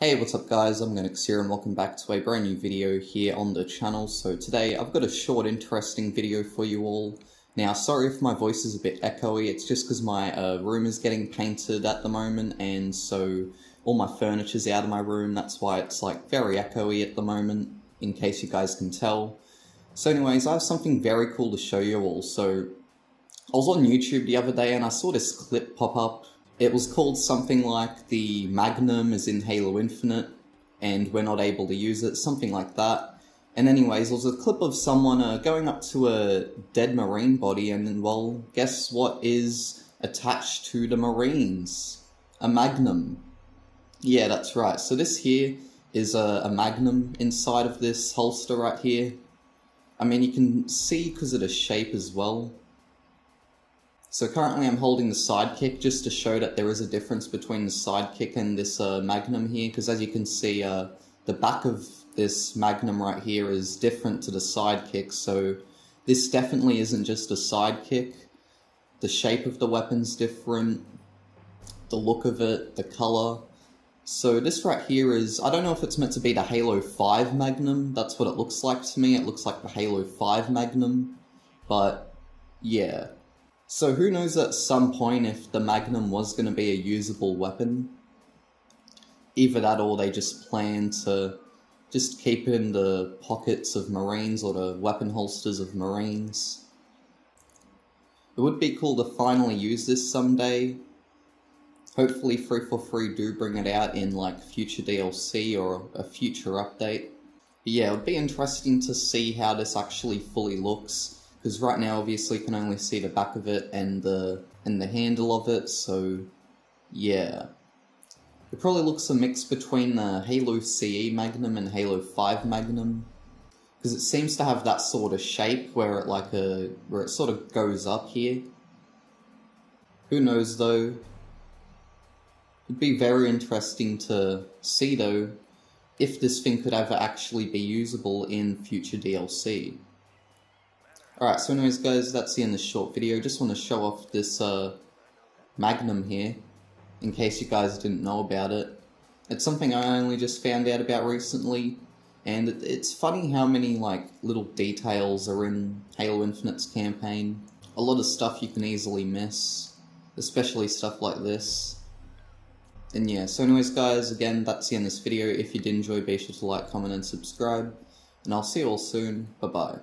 Hey, what's up guys, I'm Omogonix here and welcome back to a brand new video here on the channel. So today I've got a short interesting video for you all. Now sorry if my voice is a bit echoey, it's just because my room is getting painted at the moment and so all my furniture's out of my room, that's why it's like very echoey at the moment, in case you guys can tell. So anyways, I have something very cool to show you all. So I was on YouTube the other day and I saw this clip pop up. It was called something like the Magnum is in Halo Infinite and we're not able to use it, something like that. And anyways, there was a clip of someone going up to a dead Marine body and then, well, guess what is attached to the Marines? A Magnum. Yeah, that's right. So this here is a Magnum inside of this holster right here. I mean, you can see because of the shape as well. So currently I'm holding the sidekick just to show that there is a difference between the sidekick and this Magnum here, because as you can see the back of this Magnum right here is different to the sidekick, so this definitely isn't just a sidekick. The shape of the weapon's different, the look of it, the color. So this right here is, I don't know if it's meant to be the Halo 5 Magnum, that's what it looks like to me, it looks like the Halo 5 Magnum, but yeah. So who knows at some point if the Magnum was going to be a usable weapon. Either that or they just plan to just keep it in the pockets of Marines or the weapon holsters of Marines. It would be cool to finally use this someday. Hopefully 343 do bring it out in like future DLC or a future update. But yeah, it would be interesting to see how this actually fully looks. Because right now obviously you can only see the back of it and the handle of it, so yeah. It probably looks a mix between the Halo CE Magnum and Halo 5 Magnum. Because it seems to have that sort of shape where it where it sort of goes up here. Who knows though? It'd be very interesting to see though if this thing could ever actually be usable in future DLC. Alright, so anyways guys, that's the end of this short video. Just want to show off this Magnum here, in case you guys didn't know about it. It's something I only just found out about recently, and it's funny how many like little details are in Halo Infinite's campaign. A lot of stuff you can easily miss, especially stuff like this. And yeah, so anyways guys, again, that's the end of this video. If you did enjoy, be sure to like, comment, and subscribe. And I'll see you all soon. Bye bye.